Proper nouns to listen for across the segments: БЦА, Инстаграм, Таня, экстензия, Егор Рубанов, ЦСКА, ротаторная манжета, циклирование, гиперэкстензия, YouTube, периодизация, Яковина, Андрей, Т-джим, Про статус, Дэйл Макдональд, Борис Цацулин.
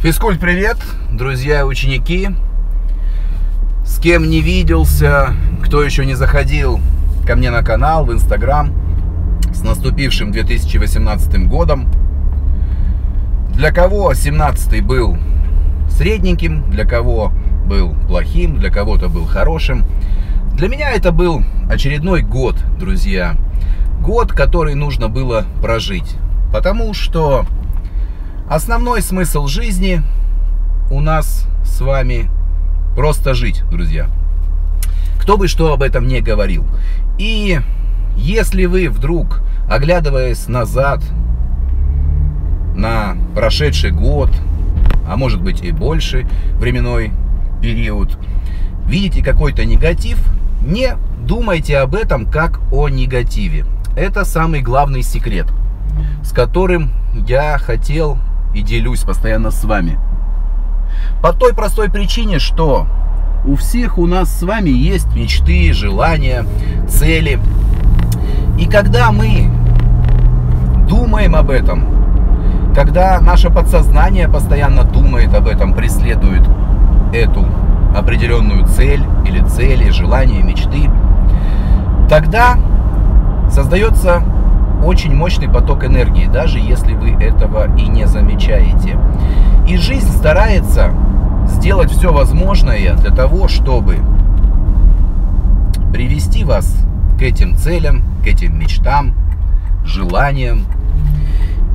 Физкульт-привет, друзья и ученики, с кем не виделся, кто еще не заходил ко мне на канал, в Инстаграм, с наступившим 2018 годом. Для кого 17-й был средненьким, для кого был плохим, для кого-то был хорошим. Для меня это был очередной год, друзья, год, который нужно было прожить, потому что основной смысл жизни у нас с вами просто жить, друзья. Кто бы что об этом ни говорил. И если вы вдруг, оглядываясь назад на прошедший год, а может быть и больше временной период, видите какой-то негатив, не думайте об этом как о негативе. Это самый главный секрет, с которым я хотел и делюсь постоянно с вами. По той простой причине, что у всех у нас с вами есть мечты, желания, цели. И когда мы думаем об этом, когда наше подсознание постоянно думает об этом, преследует эту определенную цель или цели, желания, мечты, тогда создается очень мощный поток энергии, даже если вы этого и не замечаете. И жизнь старается сделать все возможное для того, чтобы привести вас к этим целям, к этим мечтам, желаниям.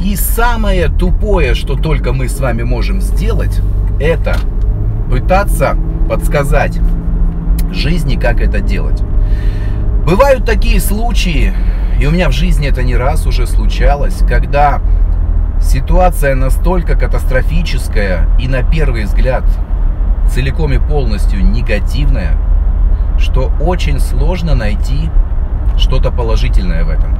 И самое тупое, что только мы с вами можем сделать, это пытаться подсказать жизни, как это делать. Бывают такие случаи, и у меня в жизни это не раз уже случалось, когда ситуация настолько катастрофическая и на первый взгляд целиком и полностью негативная, что очень сложно найти что-то положительное в этом.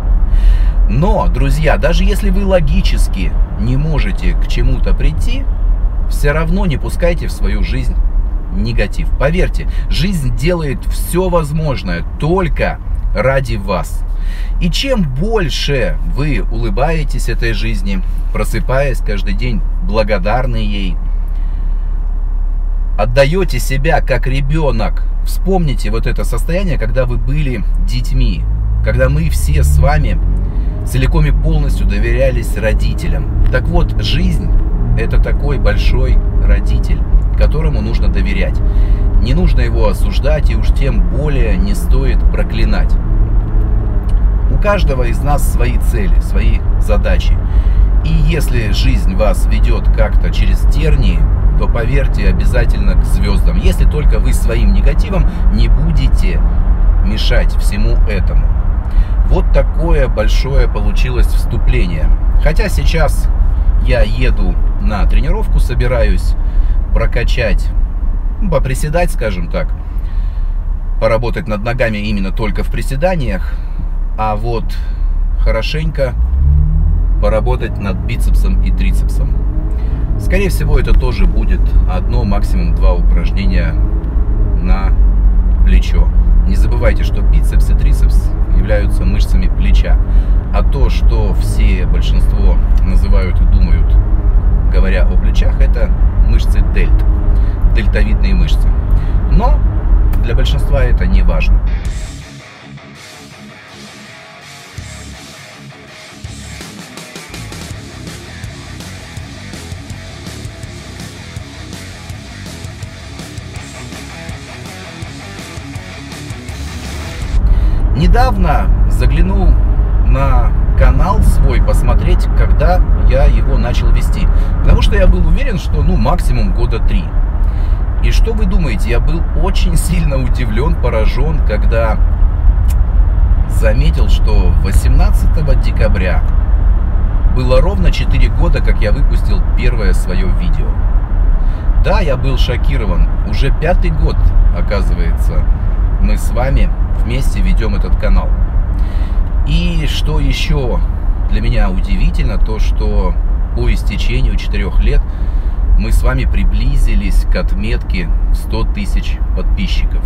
Но, друзья, даже если вы логически не можете к чему-то прийти, все равно не пускайте в свою жизнь негатив. Поверьте, жизнь делает все возможное только ради вас. И чем больше вы улыбаетесь этой жизни, просыпаясь каждый день благодарны ей, отдаете себя как ребенок, вспомните вот это состояние, когда вы были детьми, когда мы все с вами целиком и полностью доверялись родителям. Так вот, жизнь — это такой большой родитель, которому нужно доверять. Не нужно его осуждать, и уж тем более не стоит проклинать. У каждого из нас свои цели, свои задачи. И если жизнь вас ведет как-то через тернии, то поверьте, обязательно к звездам. Если только вы своим негативом не будете мешать всему этому. Вот такое большое получилось вступление. Хотя сейчас я еду на тренировку, собираюсь прокачать, поприседать, скажем так, поработать над ногами именно только в приседаниях, а вот хорошенько поработать над бицепсом и трицепсом. Скорее всего, это тоже будет одно, максимум два упражнения на плечо. Не забывайте, что бицепс и трицепс являются мышцами плеча, а то, что все, большинство называют и думают, говоря о плечах, это мышцы дельт, дельтовидные мышцы. Но для большинства это не важно. Недавно заглянул на канал свой посмотреть, когда я его начал вести, потому что я был уверен, что максимум года 3. И что вы думаете, я был очень сильно удивлен, поражен, когда заметил, что 18 декабря было ровно 4 года, как я выпустил первое свое видео. Да, я был шокирован. Уже 5-й год, оказывается, мы с вами вместе ведем этот канал. И что еще для меня удивительно, то что по истечению 4 лет мы с вами приблизились к отметке 100 тысяч подписчиков.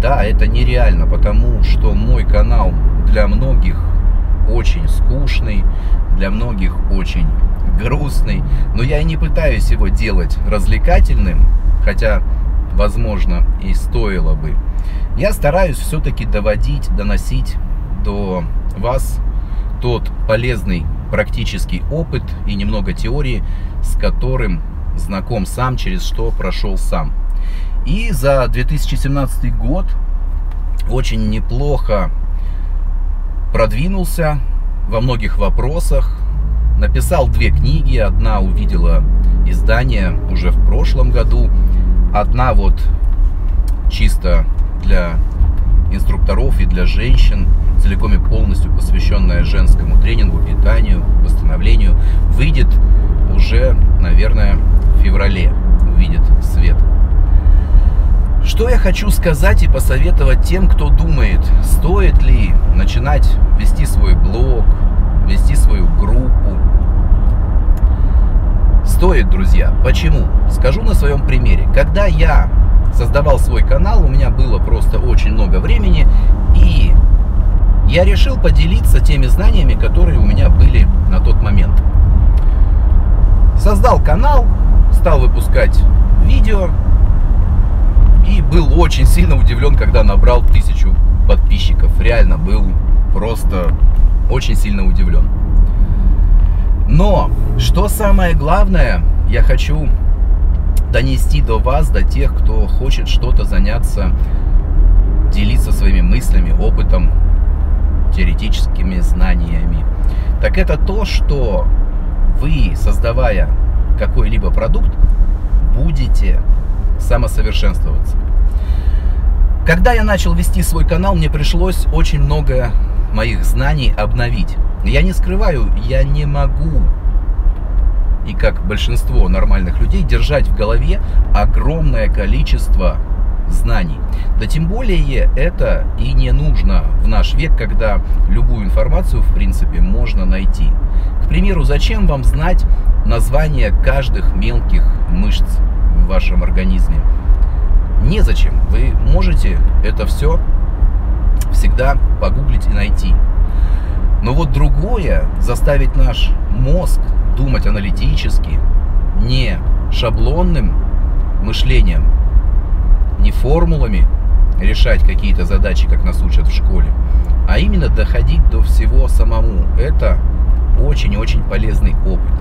Да, это нереально, потому что мой канал для многих очень скучный, для многих очень грустный. Но я и не пытаюсь его делать развлекательным, хотя, возможно, и стоило бы. Я стараюсь все-таки доносить до вас тот полезный практический опыт и немного теории, с которым знаком сам, через что прошел сам. И за 2017 год очень неплохо продвинулся во многих вопросах. Написал 2 книги, одна увидела издание уже в прошлом году, одна вот чисто для инструкторов и для женщин, целиком и полностью посвященная женскому тренингу, питанию, восстановлению, выйдет уже, наверное, в феврале, увидит свет. Что я хочу сказать и посоветовать тем, кто думает, стоит ли начинать вести свой блог, вести свою группу. Стоит, друзья. Почему? Скажу на своем примере. Когда я создавал свой канал, у меня было просто очень много времени, и я решил поделиться теми знаниями, которые у меня были на тот момент. Создал канал, стал выпускать видео и был очень сильно удивлен, когда набрал 1000 подписчиков. Реально был просто очень сильно удивлен. Но что самое главное, я хочу донести до вас, до тех, кто хочет что-то заняться, делиться своими мыслями, опытом, теоретическими знаниями. Так это то, что вы, создавая какой-либо продукт, будете самосовершенствоваться. Когда я начал вести свой канал, мне пришлось очень много моих знаний обновить. Я не скрываю, я не могу, и как большинство нормальных людей, держать в голове огромное количество знаний. Да тем более это и не нужно в наш век, когда любую информацию, в принципе, можно найти. К примеру, зачем вам знать название каждых мелких мышц в вашем организме? Незачем. Вы можете это все всегда погуглить и найти. Но вот другое — заставить наш мозг думать аналитически, не шаблонным мышлением, не формулами решать какие-то задачи, как нас учат в школе, а именно доходить до всего самому. Это очень-очень полезный опыт.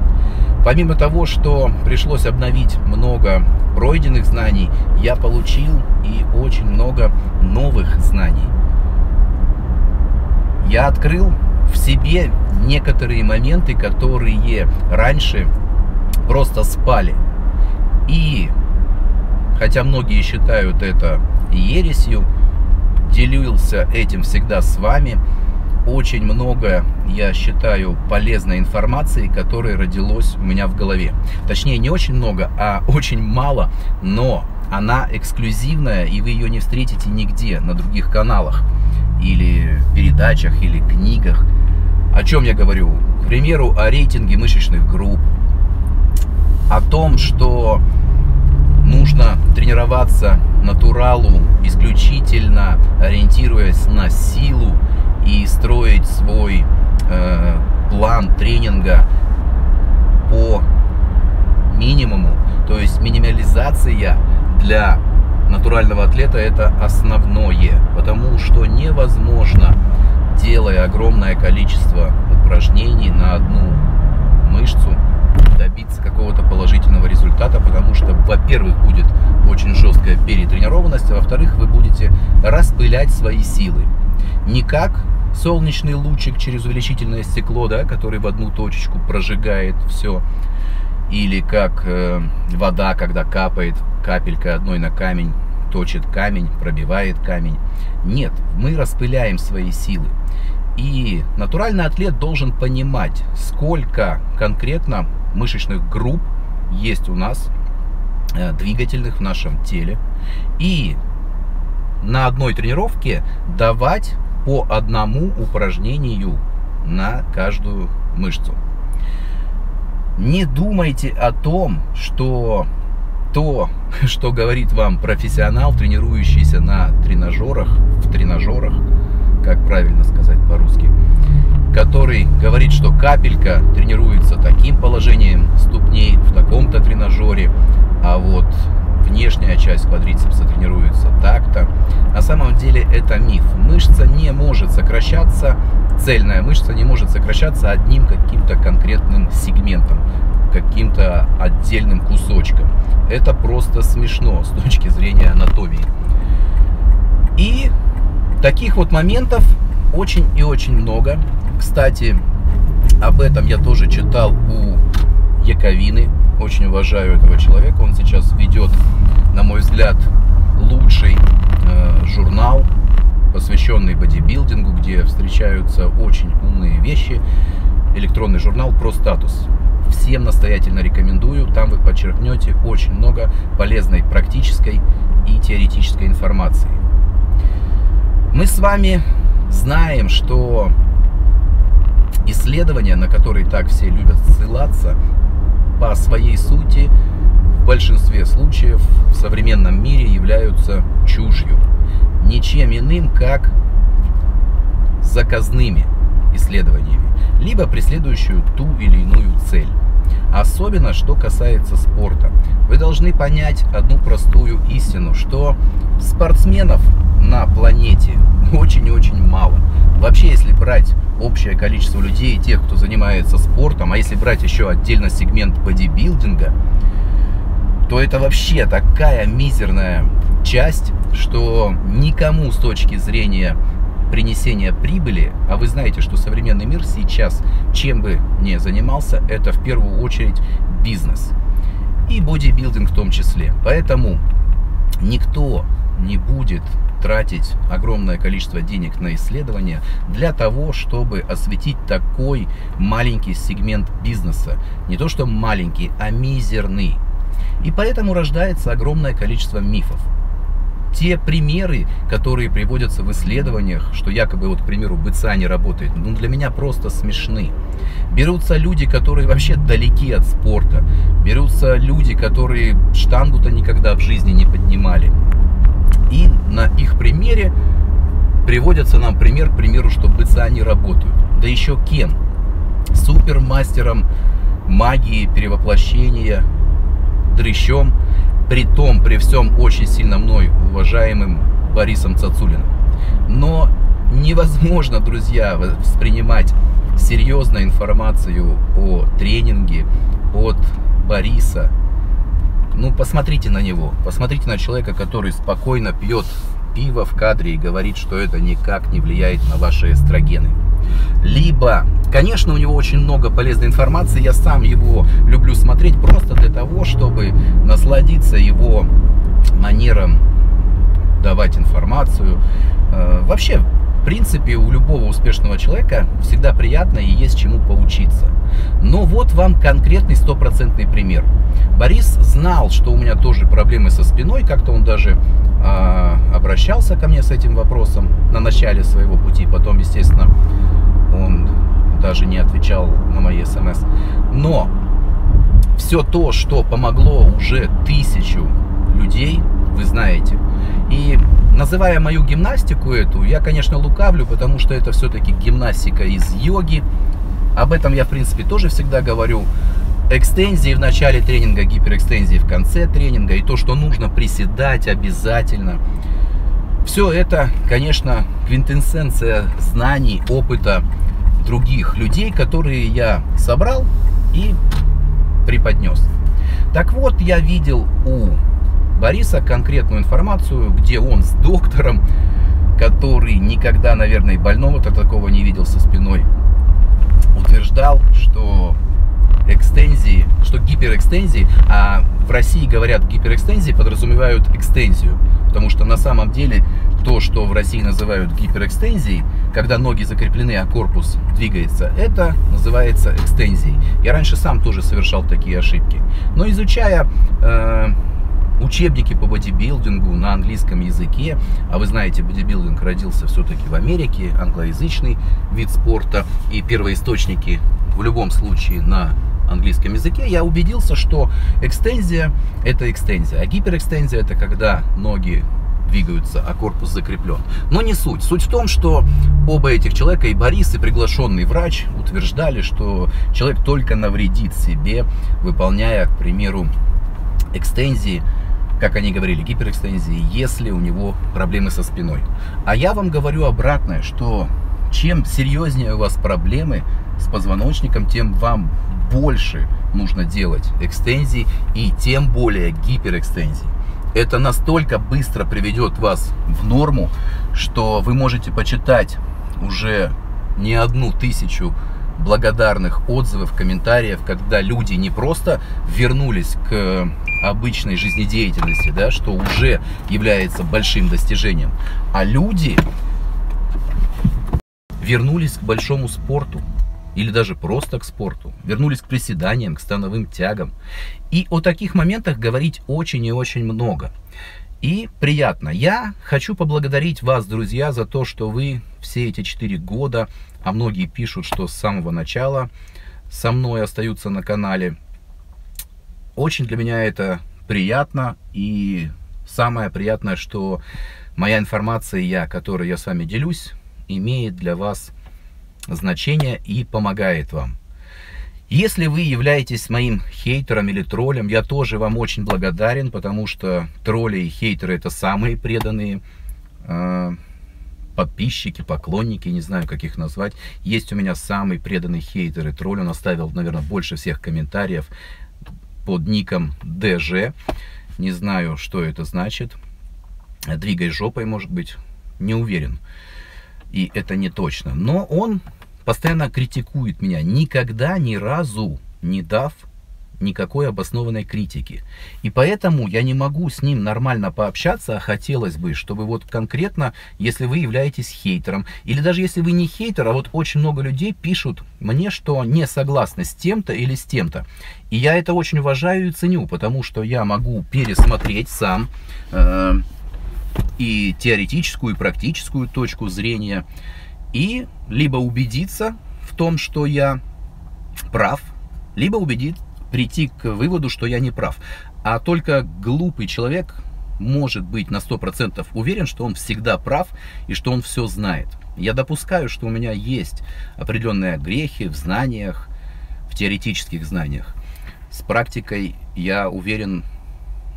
Помимо того, что пришлось обновить много пройденных знаний, я получил и очень много новых знаний. Я открыл в себе некоторые моменты, которые раньше просто спали. И, хотя многие считают это ересью, делился этим всегда с вами. Очень много, я считаю, полезной информации, которая родилась у меня в голове. Точнее, не очень много, а очень мало, но она эксклюзивная, и вы ее не встретите нигде на других каналах, или передачах, или книгах. О чем я говорю? К примеру, о рейтинге мышечных групп, о том, что нужно тренироваться натуралу, исключительно ориентируясь на силу, и строить свой план тренинга по минимуму. То есть минимализация для натурального атлета — это основное, потому что невозможно, делая огромное количество упражнений на одну мышцу, добиться какого-то положительного результата, потому что, во-первых, будет очень жесткая перетренированность, а во-вторых, вы будете распылять свои силы. Не как солнечный лучик через увеличительное стекло, да, который в одну точечку прожигает все, или как вода, когда капает капелька одной на камень, точит камень, пробивает камень. Нет, мы распыляем свои силы. И натуральный атлет должен понимать, сколько конкретно мышечных групп есть у нас, двигательных в нашем теле. И на одной тренировке давать по одному упражнению на каждую мышцу. Не думайте о том, что то, что говорит вам профессионал, тренирующийся на тренажерах, в тренажерах, как правильно сказать по-русски, который говорит, что капелька тренируется таким положением ступней в таком-то тренажере, а вот внешняя часть квадрицепса тренируется так-то. На самом деле это миф. Мышца не может сокращаться, цельная мышца не может сокращаться одним каким-то конкретным сегментом, каким-то отдельным кусочком. Это просто смешно с точки зрения анатомии. И таких вот моментов очень и очень много. Кстати, об этом я тоже читал у Яковины. Очень уважаю этого человека. Он сейчас ведет, на мой взгляд, лучший журнал, посвященный бодибилдингу, где встречаются очень умные вещи. Электронный журнал «Про статус». Всем настоятельно рекомендую. Там вы подчеркнете очень много полезной практической и теоретической информации. Мы с вами знаем, что исследования, на которые так все любят ссылаться, по своей сути в большинстве случаев в современном мире являются чушью. Ничем иным, как заказными исследованиями, либо преследующую ту или иную цель. Особенно, что касается спорта. Вы должны понять одну простую истину, что спортсменов на планете очень и очень мало. Вообще, если брать общее количество людей, тех, кто занимается спортом, а если брать еще отдельно сегмент бодибилдинга, то это вообще такая мизерная часть, что никому с точки зрения принесения прибыли, а вы знаете, что современный мир сейчас, чем бы ни занимался, это в первую очередь бизнес. И бодибилдинг в том числе. Поэтому никто не будет тратить огромное количество денег на исследования для того, чтобы осветить такой маленький сегмент бизнеса. Не то что маленький, а мизерный. И поэтому рождается огромное количество мифов. Те примеры, которые приводятся в исследованиях, что якобы, вот, к примеру, БЦА не работает, ну, для меня просто смешны. Берутся люди, которые вообще далеки от спорта. Берутся люди, которые штангу-то никогда в жизни не поднимали. И на их примере приводится нам пример, к примеру, что БЦА не работают. Да еще кем? Супермастером магии, перевоплощения, дрыщом. Притом, при всем очень сильно мной уважаемым Борисом Цацулиным. Но невозможно, друзья, воспринимать серьезную информацию о тренинге от Бориса. Ну, посмотрите на него, посмотрите на человека, который спокойно пьет пиво в кадре и говорит, что это никак не влияет на ваши эстрогены. Либо, конечно, у него очень много полезной информации, я сам его люблю смотреть просто для того, чтобы насладиться его манером давать информацию. Вообще, в принципе, у любого успешного человека всегда приятно и есть чему поучиться. Но вот вам конкретный стопроцентный пример. Борис знал, что у меня тоже проблемы со спиной, как-то он даже обращался ко мне с этим вопросом на начале своего пути, потом, естественно, он даже не отвечал на мои смс. Но все то, что помогло уже 1000 людей, вы знаете. И называя мою гимнастику эту, я, конечно, лукавлю, потому что это все-таки гимнастика из йоги. Об этом я, в принципе, тоже всегда говорю. Экстензии в начале тренинга, гиперэкстензии в конце тренинга и то, что нужно приседать обязательно. Все это, конечно, квинтэссенция знаний, опыта других людей, которые я собрал и преподнес. Так вот, я видел у Бориса конкретную информацию, где он с доктором, который никогда, наверное, больного-то такого не видел со спиной, утверждал, что экстензии, что гиперэкстензии, а в России говорят гиперэкстензии, подразумевают экстензию, потому что на самом деле то, что в России называют гиперэкстензией, когда ноги закреплены, а корпус двигается, это называется экстензией. Я раньше сам тоже совершал такие ошибки, но изучая учебники по бодибилдингу на английском языке, а вы знаете, бодибилдинг родился все-таки в Америке, англоязычный вид спорта, и первоисточники в любом случае на английском языке, я убедился, что экстензия – это экстензия, а гиперэкстензия – это когда ноги двигаются, а корпус закреплен. Но не суть. Суть в том, что оба этих человека, и Борис, и приглашенный врач, утверждали, что человек только навредит себе, выполняя, к примеру, экстензии, как они говорили, гиперэкстензии, если у него проблемы со спиной. А я вам говорю обратное, что чем серьезнее у вас проблемы с позвоночником, тем вам больше нужно делать экстензий и тем более гиперэкстензий. Это настолько быстро приведет вас в норму, что вы можете почитать уже не 1 тысячу благодарных отзывов, комментариев, когда люди не просто вернулись к обычной жизнедеятельности, да, что уже является большим достижением, а люди вернулись к большому спорту или даже просто к спорту, вернулись к приседаниям, к становым тягам. И о таких моментах говорить очень и очень много. И приятно. Я хочу поблагодарить вас, друзья, за то, что вы все эти 4 года, а многие пишут, что с самого начала со мной остаются на канале. Очень для меня это приятно. И самое приятное, что моя информация, которой я с вами делюсь, имеет для вас значение и помогает вам. Если вы являетесь моим хейтером или троллем, я тоже вам очень благодарен, потому что тролли и хейтеры — это самые преданные подписчики, поклонники, не знаю, как их назвать. Есть у меня самый преданный хейтер и тролль, он оставил, наверное, больше всех комментариев под ником ДЖ. Не знаю, что это значит. Двигай жопой, может быть, не уверен. И это не точно. Но он постоянно критикует меня, никогда ни разу не дав никакой обоснованной критики. И поэтому я не могу с ним нормально пообщаться, а хотелось бы, чтобы вот конкретно, если вы являетесь хейтером, или даже если вы не хейтер, а вот очень много людей пишут мне, что не согласны с тем-то или с тем-то. И я это очень уважаю и ценю, потому что я могу пересмотреть сам и теоретическую, и практическую точку зрения, и либо убедиться в том, что я прав, либо прийти к выводу, что я не прав. А только глупый человек может быть на 100% уверен, что он всегда прав и что он все знает. Я допускаю, что у меня есть определенные грехи в знаниях, в теоретических знаниях. С практикой я уверен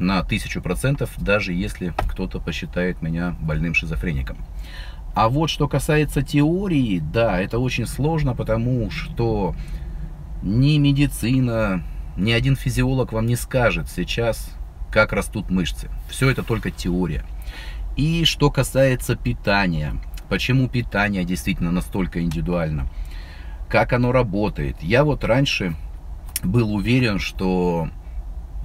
на 1000%, даже если кто-то посчитает меня больным шизофреником. А вот что касается теории, да, это очень сложно, потому что ни медицина, ни один физиолог вам не скажет сейчас, как растут мышцы. Все это только теория. И что касается питания, почему питание действительно настолько индивидуально, как оно работает. Я вот раньше был уверен, что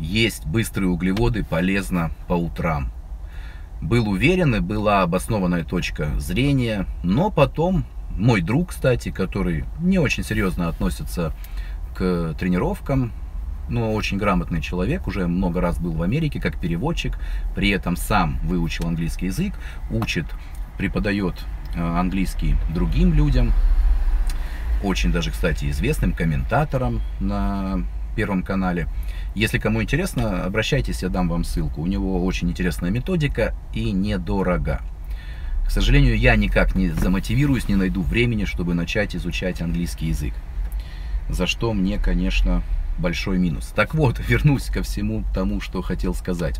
есть быстрые углеводы полезно по утрам. Был уверен, и была обоснованная точка зрения. Но потом мой друг, кстати, который не очень серьезно относится к тренировкам, но очень грамотный человек, уже много раз был в Америке как переводчик, при этом сам выучил английский язык, учит, преподает английский другим людям, очень даже, кстати, известным комментатором на Первом канале. Если кому интересно, обращайтесь, я дам вам ссылку. У него очень интересная методика и недорого. К сожалению, я никак не замотивируюсь, не найду времени, чтобы начать изучать английский язык. За что мне, конечно, большой минус. Так вот, вернусь ко всему тому, что хотел сказать.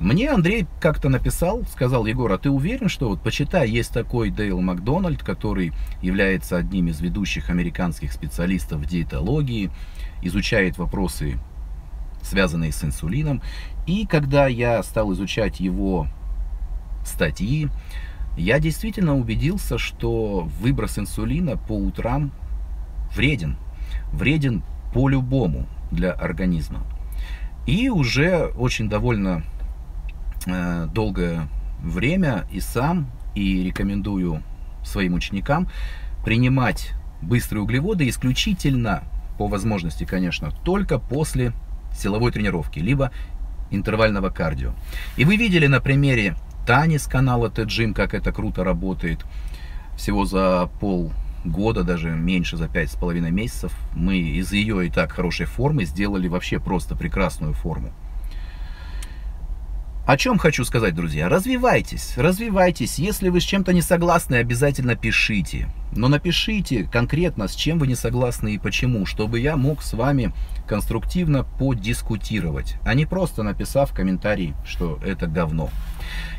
Мне Андрей как-то написал, сказал: Егор, а ты уверен, что вот почитай, есть такой Дэйл Макдональд, который является одним из ведущих американских специалистов в диетологии, изучает вопросы, связанные с инсулином. И когда я стал изучать его статьи, я действительно убедился, что выброс инсулина по утрам вреден. Вреден по-любому для организма. И уже очень довольно долгое время и сам, и рекомендую своим ученикам принимать быстрые углеводы исключительно, по возможности, конечно, только после силовой тренировки, либо интервального кардио. И вы видели на примере Тани с канала Т-джим, как это круто работает. Всего за полгода, даже меньше, за 5,5 месяцев, мы из ее и так хорошей формы сделали вообще просто прекрасную форму. О чем хочу сказать, друзья? Развивайтесь, развивайтесь. Если вы с чем-то не согласны, обязательно пишите. Но напишите конкретно, с чем вы не согласны и почему, чтобы я мог с вами конструктивно подискутировать, а не просто написав комментарий, что это говно.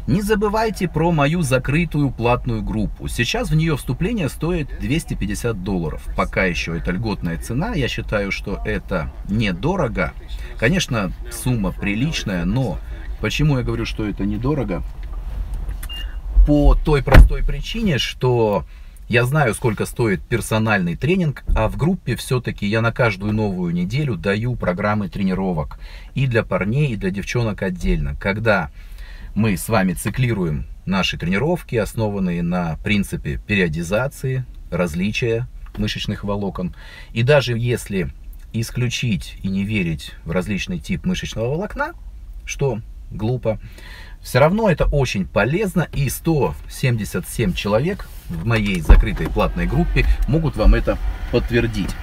Не забывайте про мою закрытую платную группу. Сейчас в нее вступление стоит $250. Пока еще это льготная цена. Я считаю, что это недорого. Конечно, сумма приличная, но... Почему я говорю, что это недорого? По той простой причине, что я знаю, сколько стоит персональный тренинг, а в группе все-таки я на каждую новую неделю даю программы тренировок и для парней, и для девчонок отдельно. Когда мы с вами циклируем наши тренировки, основанные на принципе периодизации, различия мышечных волокон, и даже если исключить и не верить в различный тип мышечного волокна, что глупо, все равно это очень полезно, и 177 человек в моей закрытой платной группе могут вам это подтвердить.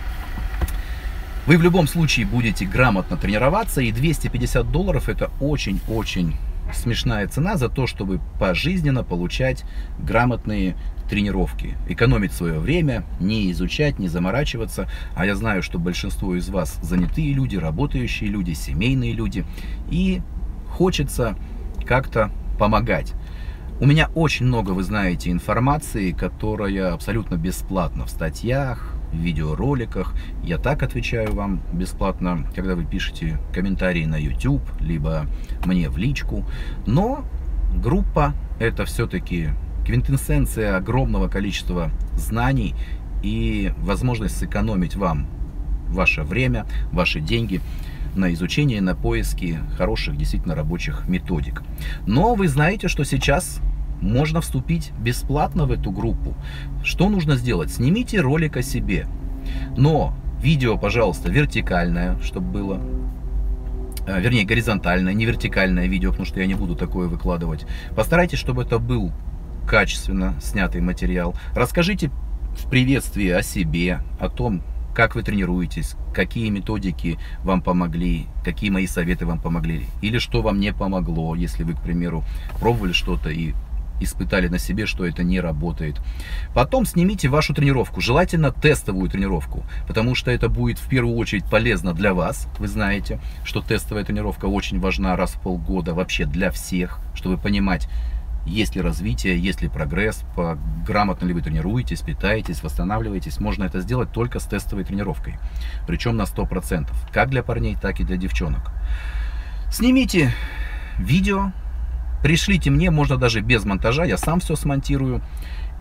Вы в любом случае будете грамотно тренироваться, и $250 это очень-очень смешная цена за то, чтобы пожизненно получать грамотные тренировки, экономить свое время, не изучать, не заморачиваться. А я знаю, что большинство из вас занятые люди, работающие люди, семейные люди, и хочется как-то помогать. У меня очень много, вы знаете, информации, которая абсолютно бесплатна в статьях, в видеороликах. Я так отвечаю вам бесплатно, когда вы пишете комментарии на YouTube, либо мне в личку. Но группа – это все-таки квинтэссенция огромного количества знаний и возможность сэкономить вам ваше время, ваши деньги на изучение, на поиски хороших, действительно рабочих методик. Но вы знаете, что сейчас можно вступить бесплатно в эту группу. Что нужно сделать? Снимите ролик о себе. Но видео, пожалуйста, вертикальное, чтобы было. Вернее, горизонтальное, не вертикальное видео, потому что я не буду такое выкладывать. Постарайтесь, чтобы это был качественно снятый материал. Расскажите в приветствии о себе, о том, как вы тренируетесь, какие методики вам помогли, какие мои советы вам помогли, или что вам не помогло, если вы, к примеру, пробовали что-то и испытали на себе, что это не работает. Потом снимите вашу тренировку, желательно тестовую тренировку, потому что это будет в первую очередь полезно для вас. Вы знаете, что тестовая тренировка очень важна раз в полгода вообще для всех, чтобы понимать, есть ли развитие, есть ли прогресс, грамотно ли вы тренируетесь, питаетесь, восстанавливаетесь. Можно это сделать только с тестовой тренировкой, причем на 100%, как для парней, так и для девчонок. Снимите видео, пришлите мне, можно даже без монтажа, я сам все смонтирую.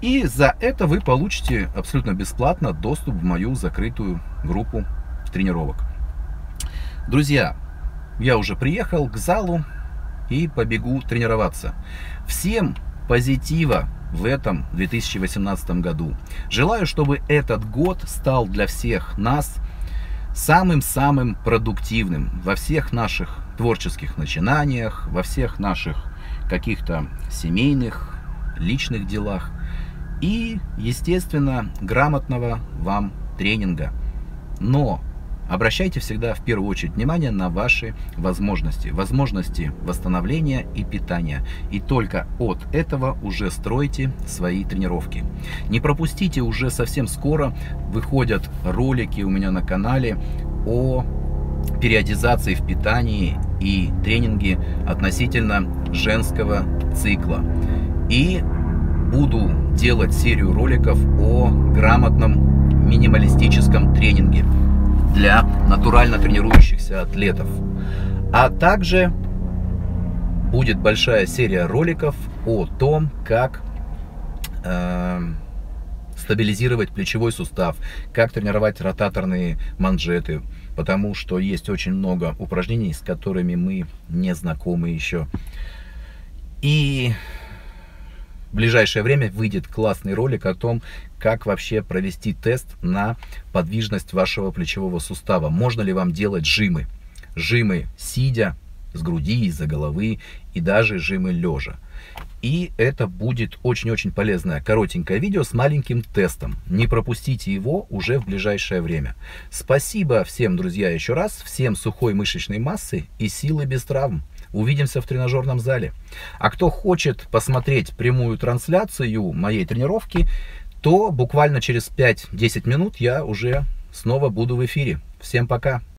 И за это вы получите абсолютно бесплатно доступ в мою закрытую группу тренировок. Друзья, я уже приехал к залу и побегу тренироваться. Всем позитива в этом 2018 году. Желаю, чтобы этот год стал для всех нас самым-самым продуктивным во всех наших творческих начинаниях, во всех наших каких-то семейных, личных делах и, естественно, грамотного вам тренинга. Но обращайте всегда в первую очередь внимание на ваши возможности. Возможности восстановления и питания. И только от этого уже стройте свои тренировки. Не пропустите, уже совсем скоро выходят ролики у меня на канале о периодизации в питании и тренинге относительно женского цикла. И буду делать серию роликов о грамотном минималистическом тренинге для натурально тренирующихся атлетов. А также будет большая серия роликов о том, как стабилизировать плечевой сустав, как тренировать ротаторные манжеты, потому что есть очень много упражнений, с которыми мы не знакомы еще. И в ближайшее время выйдет классный ролик о том, как вообще провести тест на подвижность вашего плечевого сустава. Можно ли вам делать жимы? Жимы сидя, с груди, из-за головы, и даже жимы лежа. И это будет очень-очень полезное коротенькое видео с маленьким тестом. Не пропустите его уже в ближайшее время. Спасибо всем, друзья, еще раз. Всем сухой мышечной массы и силы без травм. Увидимся в тренажерном зале. А кто хочет посмотреть прямую трансляцию моей тренировки, то буквально через 5-10 минут я уже снова буду в эфире. Всем пока!